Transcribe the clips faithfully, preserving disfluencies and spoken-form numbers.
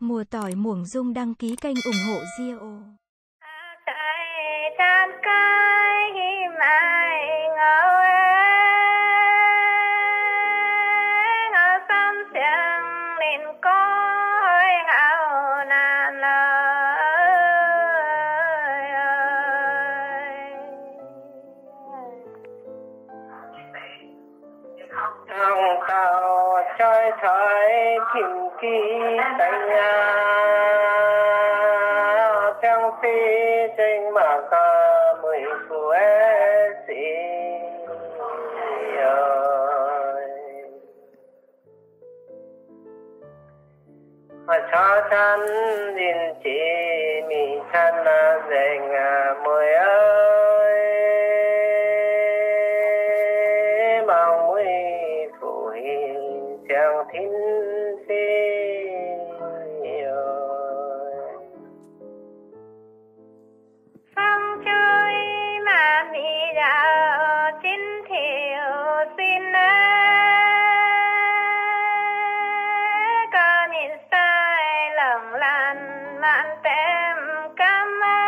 Mùa tỏi muỗng dung đăng ký kênh ủng hộ Dio. Hồng hào trói thói chịu kỳ đánh nhà trang phi trên mà cả mười của sĩ ơi mà cho thân nhìn chỉ mì thân là dành mười ơi mong mười chàng thính xin ơi phong chơi mà mì đạo chín thiểu xin ơi có nhìn sai lòng làn mạn tem cảm ơi.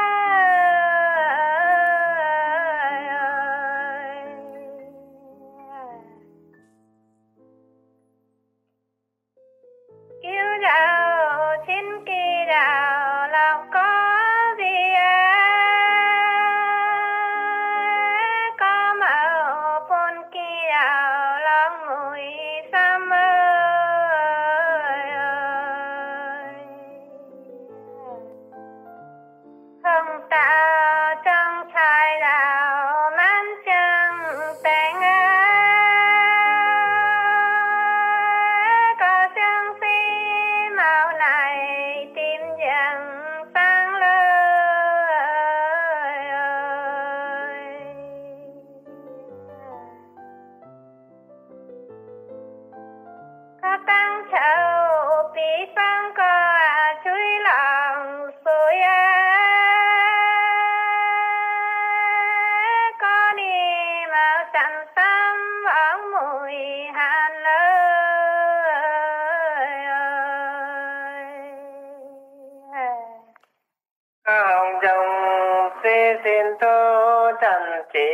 Yêu đạo trên kỳ đạo làm có gì ấy? Có màu phôn kỳ đạo làm mùi xăm ơi ơi. Hồng tạo trong trái đạo mãn trăng tánh ơi. Tăng chậu bí phong qua chuối lòng xôi ơi có đi màu chẳng tâm bóng mùi hàn lời ơi. Hồng dòng xí xin thô chẳng chỉ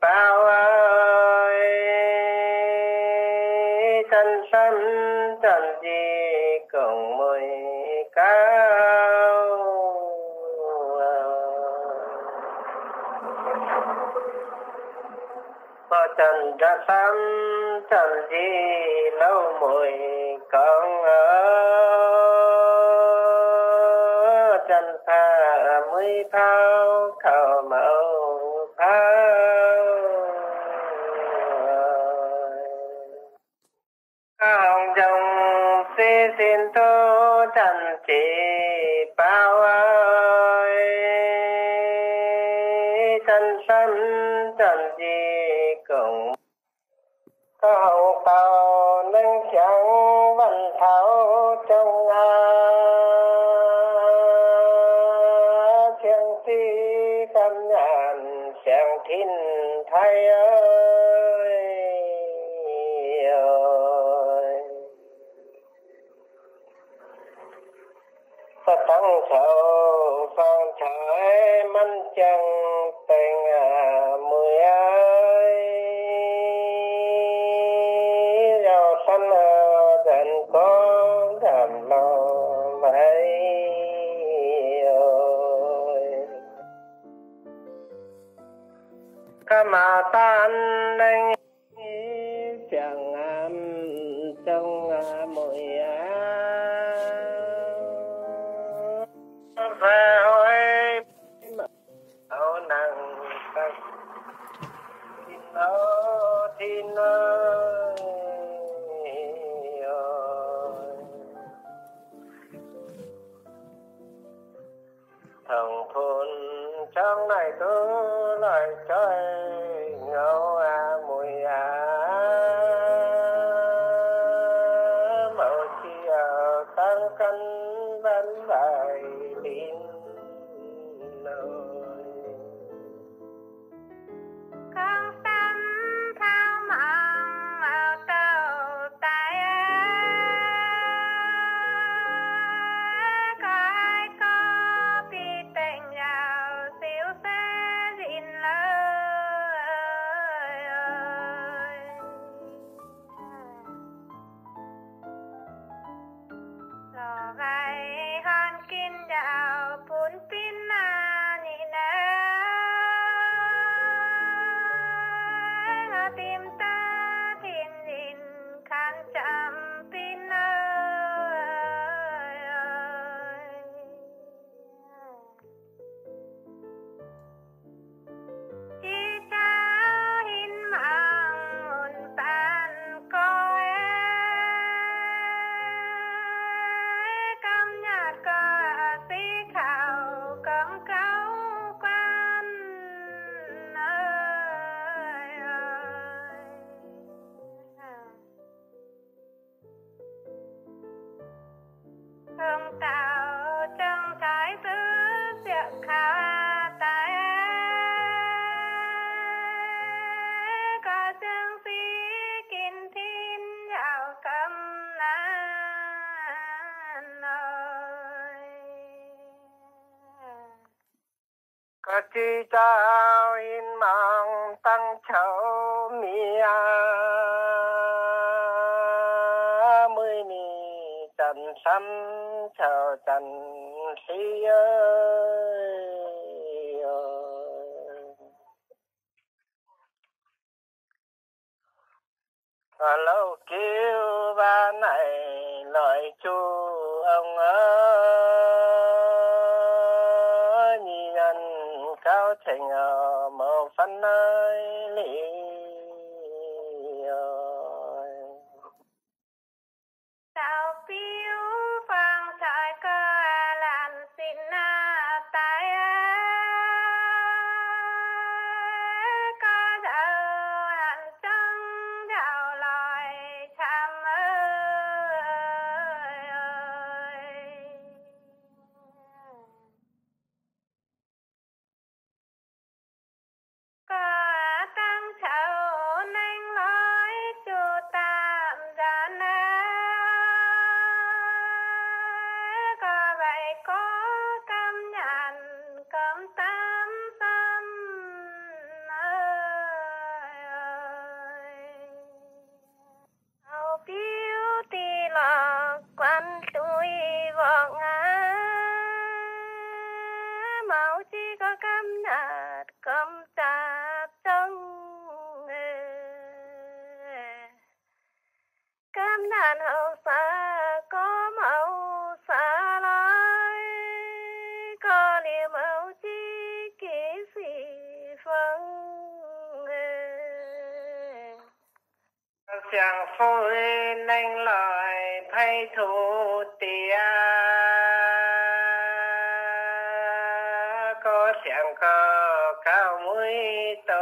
bao ơi chân sân chẳng gì cổng mùi cao mà trần đã sắm chẳng gì lâu mùi con ở trần pha mươi phao khảo mẫu phao. Hồng dòng xí xin thô chẳng chỉ bao ơi chân sân chẳng gì cũng có hậu tàu nâng trắng văn tháo trong Nga trang trí tâm nhàn sang thiên thái ơi. Tăng sầu phong thái mân trăng tình à mười ơi giàu sanh dần có đàm lo mấy ơi ca mà tan anh chẳng am trong mười và ôi mẫu nàng sắc thiên ơi thiên ơi thằng thôn trong này cứ lại chơi ngâu à mùi à mẫu chi ở tăng cân vấn vải tin lời con tâm thao mộng màu tàu tài ơi tạo trong thái tứ diệu khả tái có dương sĩ kinh thiên nhạo cầm nan ơi có chi trao in mạng tăng cháu mi sâm chờ trần si ơi ở lâu kêu ba này lời chu ông ơi nhìn nhân cao thành ở màu phân ơi lý chẳng phôi nanh lòi thay thủ tía có chẳng có cao mũi tờ